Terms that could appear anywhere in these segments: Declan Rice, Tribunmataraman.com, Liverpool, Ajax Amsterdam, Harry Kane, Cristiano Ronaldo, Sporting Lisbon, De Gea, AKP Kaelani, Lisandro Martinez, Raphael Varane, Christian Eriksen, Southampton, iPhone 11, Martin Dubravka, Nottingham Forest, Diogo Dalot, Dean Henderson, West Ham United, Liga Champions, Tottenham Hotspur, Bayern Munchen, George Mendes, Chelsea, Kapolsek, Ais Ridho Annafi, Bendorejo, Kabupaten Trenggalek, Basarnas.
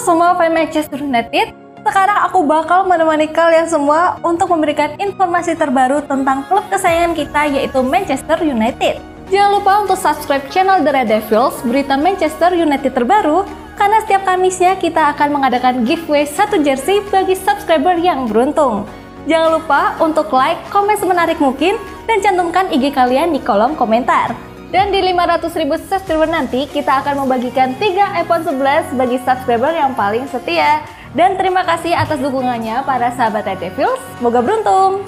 semua fan Manchester United, sekarang aku bakal menemani kalian semua untuk memberikan informasi terbaru tentang klub kesayangan kita, yaitu Manchester United. Jangan lupa untuk subscribe channel The Red Devils, berita Manchester United terbaru, karena setiap Kamisnya kita akan mengadakan giveaway satu jersey bagi subscriber yang beruntung. Jangan lupa untuk like, komen semenarik mungkin, dan cantumkan IG kalian di kolom komentar. Dan di 500.000 subscriber nanti, kita akan membagikan 3 iPhone 11 bagi subscriber yang paling setia. Dan terima kasih atas dukungannya para sahabat Red Devils, semoga beruntung!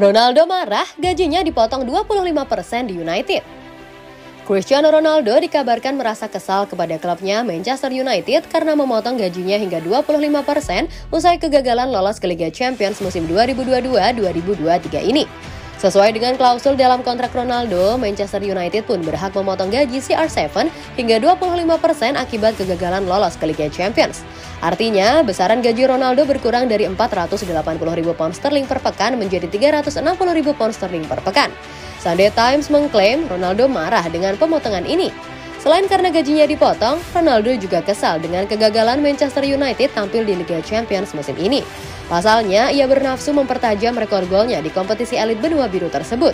Ronaldo marah, gajinya dipotong 25% di United. Cristiano Ronaldo dikabarkan merasa kesal kepada klubnya Manchester United karena memotong gajinya hingga 25% usai kegagalan lolos ke Liga Champions musim 2022-2023 ini. Sesuai dengan klausul dalam kontrak Ronaldo, Manchester United pun berhak memotong gaji CR7 hingga 25% akibat kegagalan lolos ke Liga Champions. Artinya, besaran gaji Ronaldo berkurang dari 480.000 pound sterling per pekan menjadi 360.000 pound sterling per pekan. Sunday Times mengklaim Ronaldo marah dengan pemotongan ini. Selain karena gajinya dipotong, Ronaldo juga kesal dengan kegagalan Manchester United tampil di Liga Champions musim ini. Pasalnya, ia bernafsu mempertajam rekor golnya di kompetisi elit benua biru tersebut.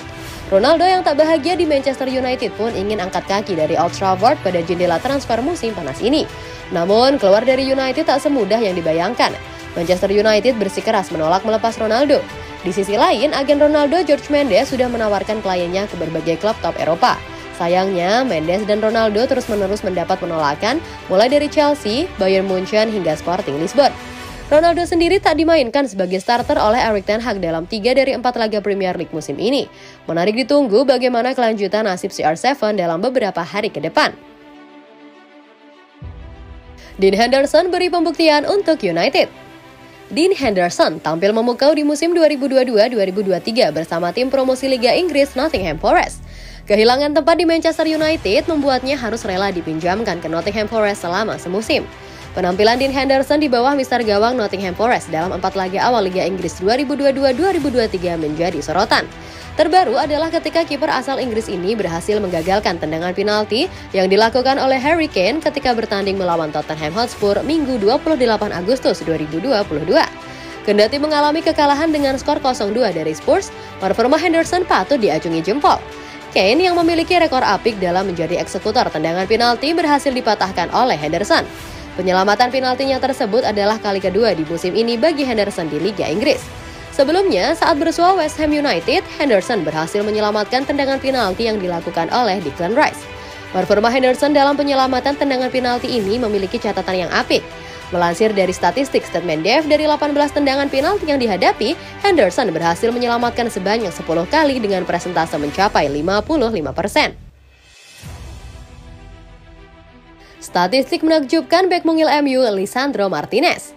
Ronaldo yang tak bahagia di Manchester United pun ingin angkat kaki dari Old Trafford pada jendela transfer musim panas ini. Namun, keluar dari United tak semudah yang dibayangkan. Manchester United bersikeras menolak melepas Ronaldo. Di sisi lain, agen Ronaldo George Mendes sudah menawarkan kliennya ke berbagai klub top Eropa. Sayangnya, Mendes dan Ronaldo terus-menerus mendapat penolakan, mulai dari Chelsea, Bayern Munchen, hingga Sporting Lisbon. Ronaldo sendiri tak dimainkan sebagai starter oleh Erik ten Hag dalam 3 dari 4 laga Premier League musim ini. Menarik ditunggu bagaimana kelanjutan nasib CR7 dalam beberapa hari ke depan. Dean Henderson beri pembuktian untuk United. Dean Henderson tampil memukau di musim 2022-2023 bersama tim promosi Liga Inggris Nottingham Forest. Kehilangan tempat di Manchester United membuatnya harus rela dipinjamkan ke Nottingham Forest selama semusim. Penampilan Dean Henderson di bawah mister gawang Nottingham Forest dalam 4 laga awal Liga Inggris 2022-2023 menjadi sorotan. Terbaru adalah ketika kiper asal Inggris ini berhasil menggagalkan tendangan penalti yang dilakukan oleh Harry Kane ketika bertanding melawan Tottenham Hotspur Minggu 28 Agustus 2022. Kendati mengalami kekalahan dengan skor 0-2 dari Spurs, performa Henderson patut diacungi jempol. Kane yang memiliki rekor apik dalam menjadi eksekutor tendangan penalti berhasil dipatahkan oleh Henderson. Penyelamatan penaltinya tersebut adalah kali kedua di musim ini bagi Henderson di Liga Inggris. Sebelumnya, saat bersua West Ham United, Henderson berhasil menyelamatkan tendangan penalti yang dilakukan oleh Declan Rice. Performa Henderson dalam penyelamatan tendangan penalti ini memiliki catatan yang apik. Melansir dari statistik statement Dev, dari 18 tendangan penalti yang dihadapi, Henderson berhasil menyelamatkan sebanyak 10 kali dengan presentase mencapai 55%. Statistik menakjubkan bek mungil MU, Lisandro Martinez.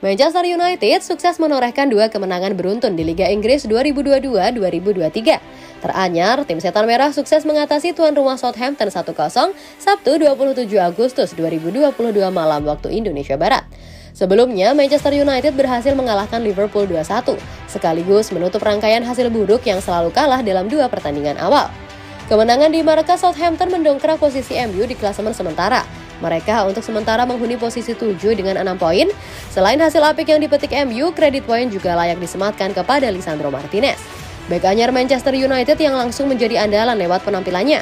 Manchester United sukses menorehkan 2 kemenangan beruntun di Liga Inggris 2022-2023. Teranyar, tim Setan Merah sukses mengatasi tuan rumah Southampton 1-0 Sabtu 27 Agustus 2022 malam waktu Indonesia Barat. Sebelumnya, Manchester United berhasil mengalahkan Liverpool 2-1, sekaligus menutup rangkaian hasil buruk yang selalu kalah dalam 2 pertandingan awal. Kemenangan di markas Southampton mendongkrak posisi MU di klasemen sementara. Mereka untuk sementara menghuni posisi 7 dengan 6 poin. Selain hasil apik yang dipetik MU, kredit poin juga layak disematkan kepada Lisandro Martinez. Bek anyar Manchester United yang langsung menjadi andalan lewat penampilannya.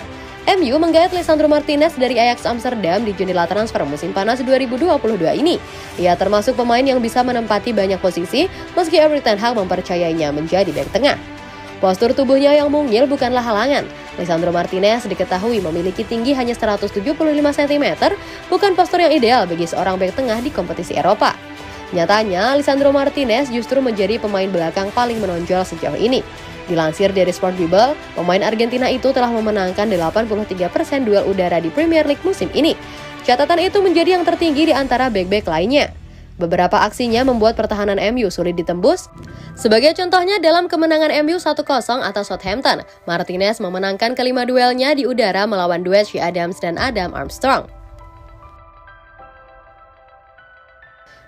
MU menggait Lisandro Martinez dari Ajax Amsterdam di jendela transfer musim panas 2022 ini. Ia termasuk pemain yang bisa menempati banyak posisi meski Erik ten Hag mempercayainya menjadi bek tengah. Postur tubuhnya yang mungil bukanlah halangan. Lisandro Martinez diketahui memiliki tinggi hanya 175 cm, bukan postur yang ideal bagi seorang bek tengah di kompetisi Eropa. Nyatanya, Lisandro Martinez justru menjadi pemain belakang paling menonjol sejauh ini. Dilansir dari Sport Bible, pemain Argentina itu telah memenangkan 83% duel udara di Premier League musim ini. Catatan itu menjadi yang tertinggi di antara bek-bek lainnya. Beberapa aksinya membuat pertahanan MU sulit ditembus. Sebagai contohnya dalam kemenangan MU 1-0 atas Southampton, Martinez memenangkan kelima duelnya di udara melawan duet Che Adams dan Adam Armstrong.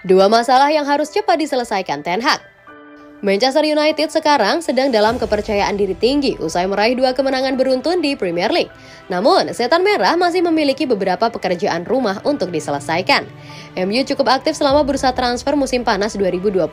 2 masalah yang harus cepat diselesaikan Ten Hag. Manchester United sekarang sedang dalam kepercayaan diri tinggi usai meraih 2 kemenangan beruntun di Premier League. Namun, Setan Merah masih memiliki beberapa pekerjaan rumah untuk diselesaikan. MU cukup aktif selama bursa transfer musim panas 2022.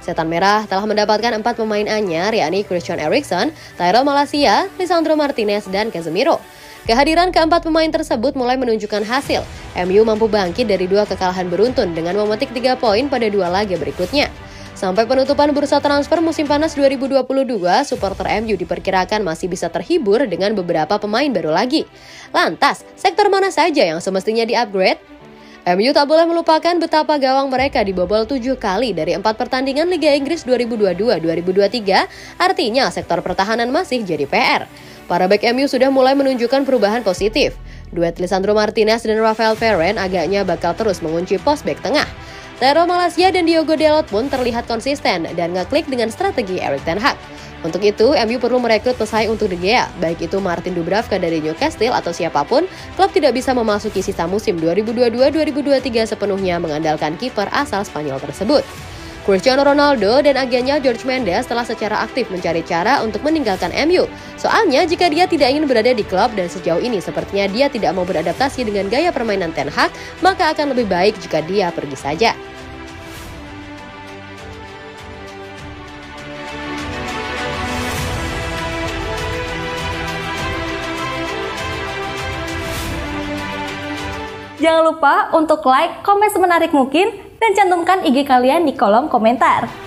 Setan Merah telah mendapatkan 4 pemain anyar, yakni Christian Eriksen, Tyrell Malacia, Lisandro Martinez, dan Casemiro. Kehadiran keempat pemain tersebut mulai menunjukkan hasil. MU mampu bangkit dari 2 kekalahan beruntun dengan memetik 3 poin pada 2 laga berikutnya. Sampai penutupan bursa transfer musim panas 2022, supporter MU diperkirakan masih bisa terhibur dengan beberapa pemain baru lagi. Lantas, sektor mana saja yang semestinya di-upgrade? MU tak boleh melupakan betapa gawang mereka dibobol 7 kali dari 4 pertandingan Liga Inggris 2022-2023, artinya sektor pertahanan masih jadi PR. Para bek MU sudah mulai menunjukkan perubahan positif. Duet Lisandro Martinez dan Raphael Varane agaknya bakal terus mengunci pos bek tengah. Tyrell Malacia dan Diogo Dalot pun terlihat konsisten dan ngeklik dengan strategi Erik ten Hag. Untuk itu, MU perlu merekrut pesaing untuk De Gea, baik itu Martin Dubravka dari Newcastle atau siapapun. Klub tidak bisa memasuki sisa musim 2022-2023 sepenuhnya mengandalkan kiper asal Spanyol tersebut. Cristiano Ronaldo dan agennya George Mendes telah secara aktif mencari cara untuk meninggalkan MU. Soalnya jika dia tidak ingin berada di klub dan sejauh ini sepertinya dia tidak mau beradaptasi dengan gaya permainan Ten Hag, maka akan lebih baik jika dia pergi saja. Jangan lupa untuk like, komen semenarik mungkin, dan cantumkan IG kalian di kolom komentar.